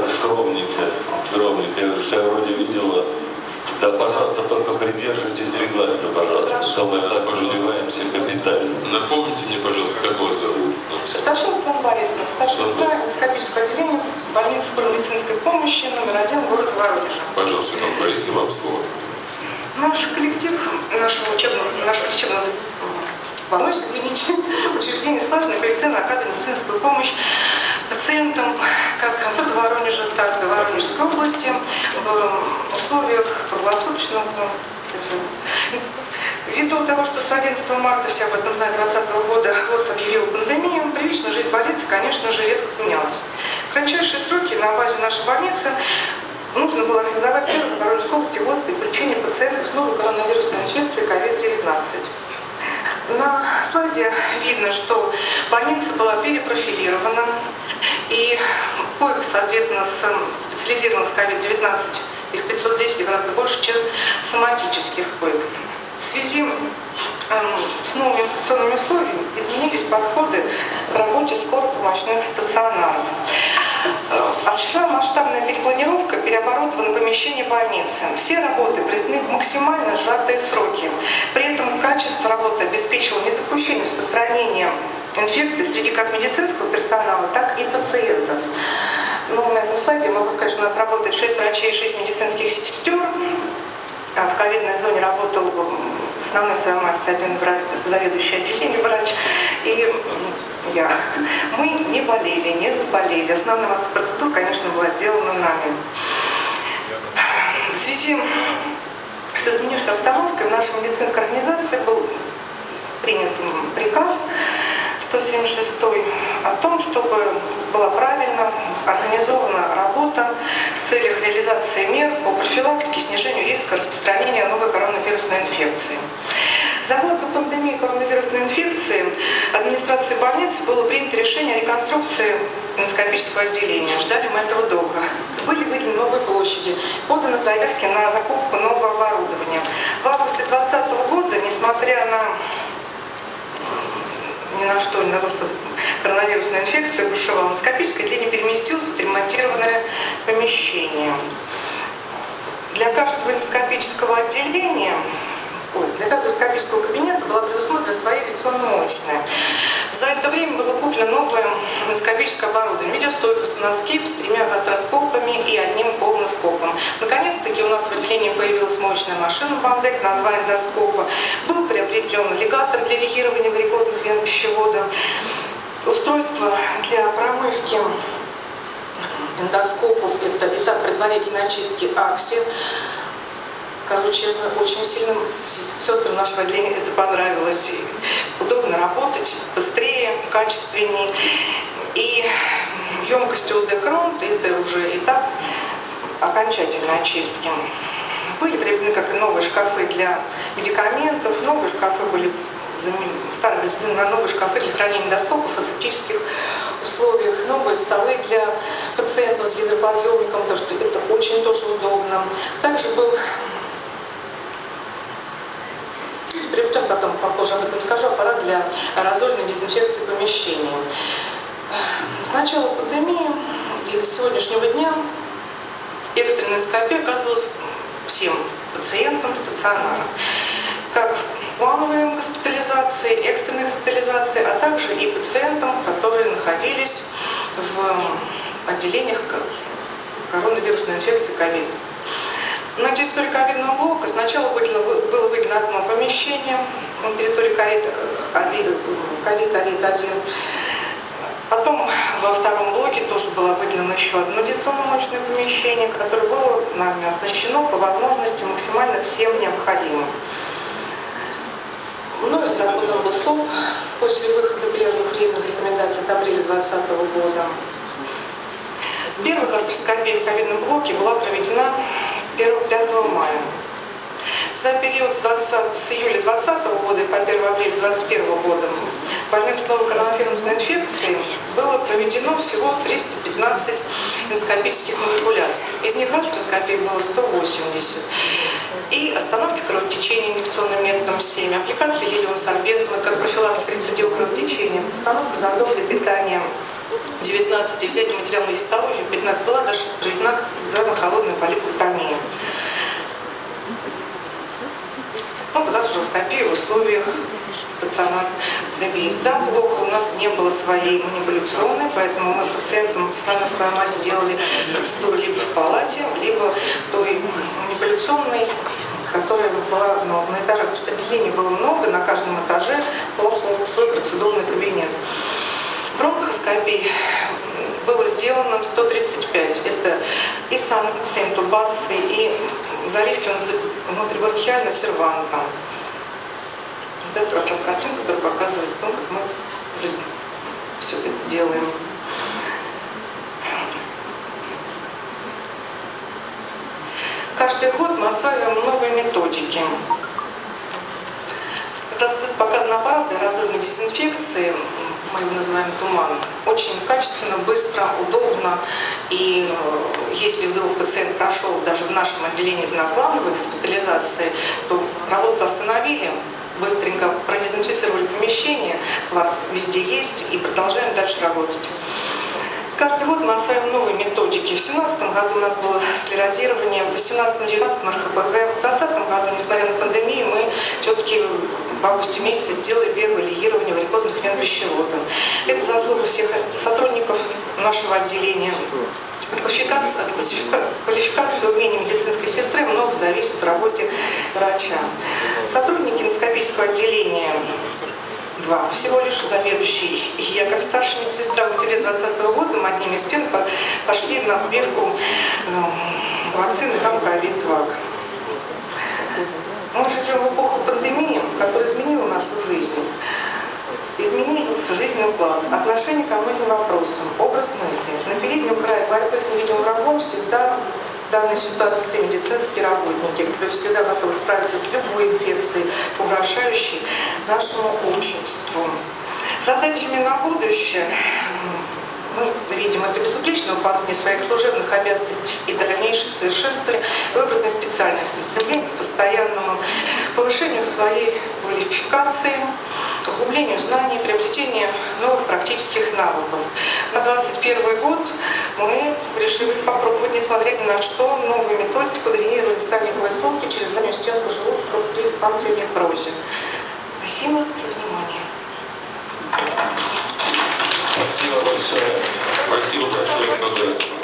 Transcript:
так скромненько. Я говорю, что я вроде видела. Да, пожалуйста, только придерживайтесь регламента, пожалуйста. То мы так уже убиваемся капитально. Напомните мне, пожалуйста, как вас зовут? Сташева Светлана Борисовна, старшая справа эндоскопического отделения больницы скорой медицинской помощи №1 города Воронежа. Пожалуйста, Светлана Борисовна, вам слово. Наш коллектив, наше лечебное учреждение слаженно и коллективно оказывает медицинскую помощь пациентам как под Воронежа, так и Воронежской области в условиях круглосуточного. Ввиду того, что с 11 марта, все об этом знают, 2020 года ВОЗ объявил пандемию, привычно жить в больнице, конечно же, резко поменялось. В кратчайшие сроки на базе нашей больницы нужно было организовать первую в Воронежской области ВОЗ при лечении пациентов с новой коронавирусной инфекцией COVID-19. На слайде видно, что больница была перепрофилирована, и коек, соответственно, специализированных с COVID-19, их 510 гораздо больше, чем соматических коек. В связи с новыми инфекционными условиями изменились подходы к работе скорой-помощных стационаров. Осуществлена масштабная перепланировка, переоборудовано помещение больницы. Все работы признаны в максимально сжатые сроки. При этом качество работы обеспечило недопущение распространения инфекции среди как медицинского персонала, так и пациентов. Но на этом слайде могу сказать, что у нас работает 6 врачей и 6 медицинских сестер. В ковидной зоне работал в основной своей массе один врач, заведующий отделением врач. И я. Мы не болели, не заболели. Основная масса процедур, конечно, была сделана нами. В связи с изменившейся обстановкой в нашей медицинской организации был принят приказ 176 о том, чтобы была правильно организована работа в целях реализации мер по профилактике и снижению риска распространения новой коронавирусной инфекции. За год до пандемии коронавирусной инфекции администрацией больницы было принято решение о реконструкции эндоскопического отделения. Ждали мы этого долго. Были выделены новые площади, поданы заявки на закупку нового оборудования. В августе 2020 года, несмотря на ни на что, ни на то, что коронавирусная инфекция бушевала, эндоскопическое отделение переместилось в отремонтированное помещение. Для каждого эндоскопического отделения, для каждого эндоскопического кабинета была предусмотрена своя визуально-очная. За это время было куплено новое эндоскопическое оборудование. Видеостойка, соноскип с 3 гастроскопами и 1 колоноскопом. Наконец-таки у нас в отделении появилась мощная машина Бандек на 2 эндоскопа. Был приобретен лигатор для регирования варикозных вен пищевода. Устройство для промывки эндоскопов – это этап предварительной очистки АКСИ. Скажу честно, очень сильно сестрам нашего отделения это понравилось. Удобно работать, быстрее, качественнее. И емкость ОДКРОНТ – это уже этап окончательной очистки. Были приобретены как и новые шкафы для медикаментов, новые шкафы были старые на новые шкафы для хранения эндоскопов в асептических условиях, новые столы для пациентов с гидроподъемником, потому что это очень тоже удобно. Также был приобретен, потом попозже об этом скажу, аппарат для аэрозольной дезинфекции помещения. С начала пандемии и до сегодняшнего дня экстренная эндоскопия оказывалась всем пациентам стационара, как плановой госпитализации, экстренной госпитализации, а также и пациентам, которые находились в отделениях коронавирусной инфекции COVID. На территории ковидного блока сначала было выделено одно помещение на территории COVID-1. Потом во втором блоке тоже было выделено еще одно дистанционно-очное помещение, которое было нами оснащено по возможности максимально всем необходимым. Мною разработан был СОП после выхода первых временных рекомендаций от апреля 2020 года. Первая гастроскопия в ковидном блоке была проведена 1-5 мая. За период с июля 2020 года по 1 апреля 2021 года больным с новой коронавирусной инфекцией было проведено всего 315 эндоскопических манипуляций. Из них гастроскопий было 180. И остановки кровотечения инъекционным методом 7, аппликация гелиевым сорбентом, это как профилактика рецидива кровотечения, остановка зондов для питания 19 и взять материал на гистологию, 15 была даже признак экзамен-холодную полипоктомию. Ну, гастроскопия в условиях стационарной пандемии. Да, плохо, у нас не было своей манипуляционной, поэтому мы пациентам в основном в своей массе делали процедуру либо в палате, либо той манипуляционной, которая была, ну, на этаже, потому что отделений было много, на каждом этаже был свой процедурный кабинет. Бронхоскопий было сделано 135. Это и санкции, интубации, и заливки внутрибронхиально сервантом. Вот это как раз картинка, которая показывает о том, как мы все это делаем. Каждый год мы осваиваем новые методики. Как раз тут показан аппарат для разрывной дезинфекции. Мы его называем туман. Очень качественно, быстро, удобно. И если вдруг пациент прошел даже в нашем отделении в внеплановой госпитализации, то работу остановили, быстренько продезинфицировали помещение, кварц везде есть, и продолжаем дальше работать. Каждый год мы осваиваем новые методики. В 2017 году у нас было склерозирование, в 2018-2019 РХБГ. В 2020 году, несмотря на пандемию, мы все-таки в августе месяце сделали первое лигирование варикозных вен пищевода. Это заслуга всех сотрудников нашего отделения. От квалификации умений медицинской сестры много зависит в работе врача. Сотрудники эндоскопического отделения два. Всего лишь заведующие. Я, как старшая медсестра, в октябре 2020 года мы одними из первых пошли на прививку вакцины Гам-Ковид-Вак. Мы живем в эпоху пандемии, которая изменила нашу жизнь. Изменился жизненный уклад, отношение ко многим вопросам, образ мысли. На переднем крае борьбы с невидимым врагом всегда в данной ситуации медицинские работники, которые всегда готовы справиться с любой инфекцией, угрожающей нашему обществу. Задачами на будущее мы видим это безупречное выполнение своих служебных обязанностей и дальнейшее совершенствование выбранной специальности, стремление к постоянному повышению своей квалификации, углублению знаний, приобретению новых практических навыков. На 2021 год мы решили попробовать, несмотря ни на что, новую методику дренирования сальниковой сумки через заднюю стенку желудка при панкреонекрозе. Спасибо за внимание. Спасибо большое. Спасибо большое.